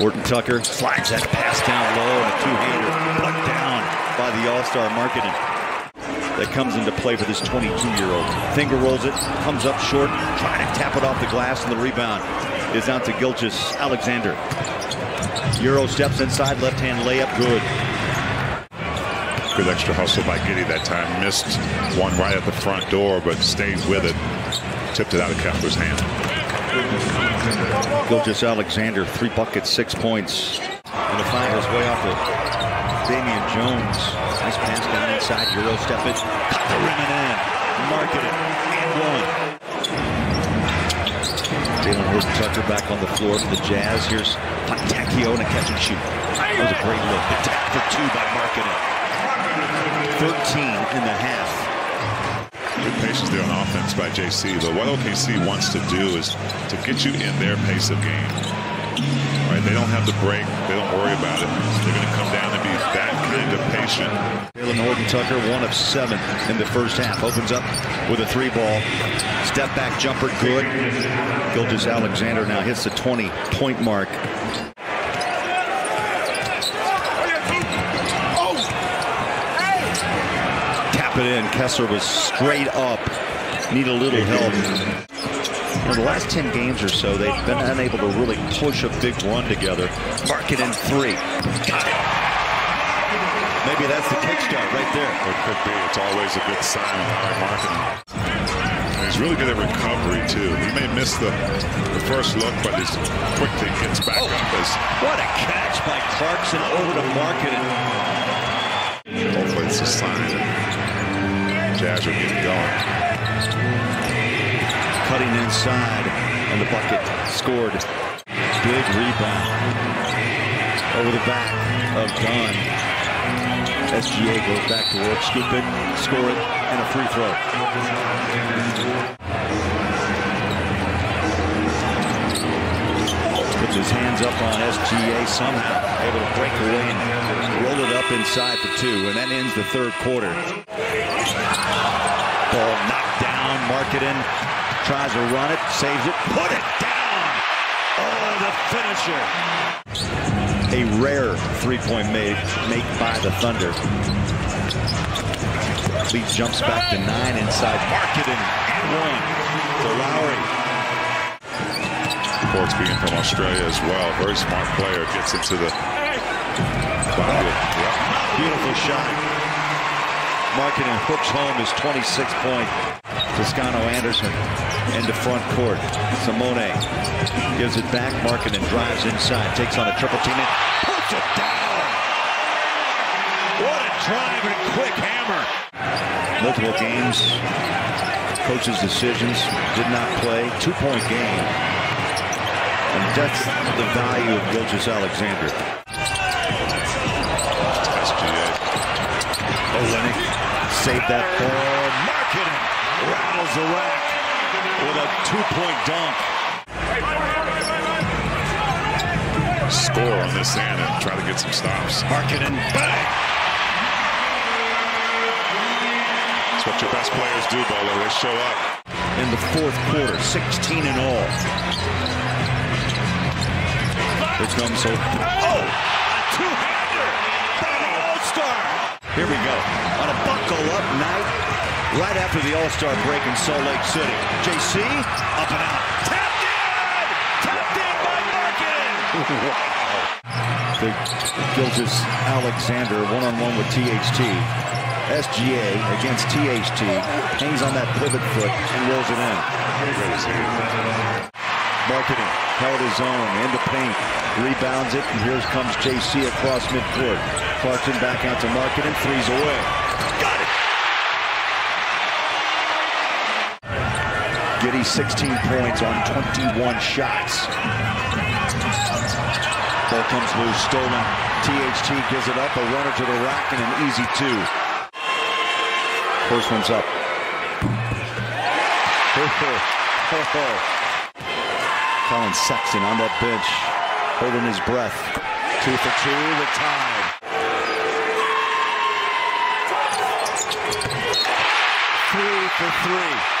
Horton-Tucker slides that pass down low, and a two-hander put down by the All-Star Markkanen. That comes into play for this 22-year-old. Finger rolls it, comes up short, trying to tap it off the glass, and the rebound is out to Gilgeous-Alexander. Euro steps inside, left-hand layup, good. Good extra hustle by Giddey that time. Missed one right at the front door, but stayed with it. Tipped it out of Kessler's hand. Gilgeous-Alexander, 3 buckets, 6 points. And the find his way off to Damian Jones. Nice pass down inside. Euro step it. Cut the rim and in. Markkanen and one. Kalen Horton-Tucker back on the floor for the Jazz. Here's Tacko in a catch and shoot. That was a great look. The tap for two by Markkanen. 13 and a half. Good patience there on offense by JC, but what OKC wants to do is to get you in their pace of game. Right, they don't have the break, they don't worry about it. They're going to come down and be that kind of patient. Kalen Horton-Tucker, 1 of 7 in the first half, opens up with a 3-ball. Step back jumper, good. Gilgeous-Alexander now hits the 20-point mark. It in. Kessler was straight up. Need a little help. In the last 10 games or so, they've been unable to really push a big run together. Markkanen 3. Got it. Maybe that's the kickstart right there. It could be. It's always a good sign by Markkanen. He's really good at recovery too. He may miss the first look, but he's quick to gets back up. What a catch by Clarkson over to Markkanen. Hopefully it's a sign. Jazz are getting going. Cutting inside, and the bucket scored. Big rebound over the back of Dunn. SGA goes back to work, scoop it, score it, and a free throw. Puts his hands up on SGA somehow, able to break away and roll it up inside for 2, and that ends the third quarter. Ball knocked down. Markkanen tries to run it, saves it, put it down. Oh, the finisher. A rare three-point make by the Thunder. Lee jumps back to 9 inside. Markkanen and 1 for Lowry. Reports being from Australia as well. Very smart player. Gets into the body. Yeah. Beautiful shot. Markkanen hooks home his 26-point. Toscano-Anderson into front court. Simone gives it back. Markkanen drives inside, takes on a triple team and puts it down. What a drive and a quick hammer. Multiple games, coach's decisions, did not play. 2-point game. And that's the value of Gilgeous-Alexander. Olenek. Save that ball. Markkanen rattles the rack with a 2-point dunk. Score on this end and try to get some stops. Markkanen, bang! That's what your best players do, Bowler. They show up. In the fourth quarter, 16 in all. Here comes a... Oh! A two-hander by the All-Star! Here we go. On a buckle-up night, right after the All-Star break in Salt Lake City. JC, up and out. Tapped in! Tapped in by Markkanen! Wow. The Gilgeous-Alexander one-on-one with THT. SGA against THT. Hangs on that pivot foot and rolls it in. Markkanen held his own in the paint. Rebounds it, and here comes JC across midcourt. Clarkson back out to Markkanen, threes away. Got it! Giddey 16 points on 21 shots. Ball comes loose, stolen. THT gives it up, a runner to the rack, and an easy 2. First one's up. Colin Sexton on that bench, holding his breath. 2 for 2, the tie. 3 for 3.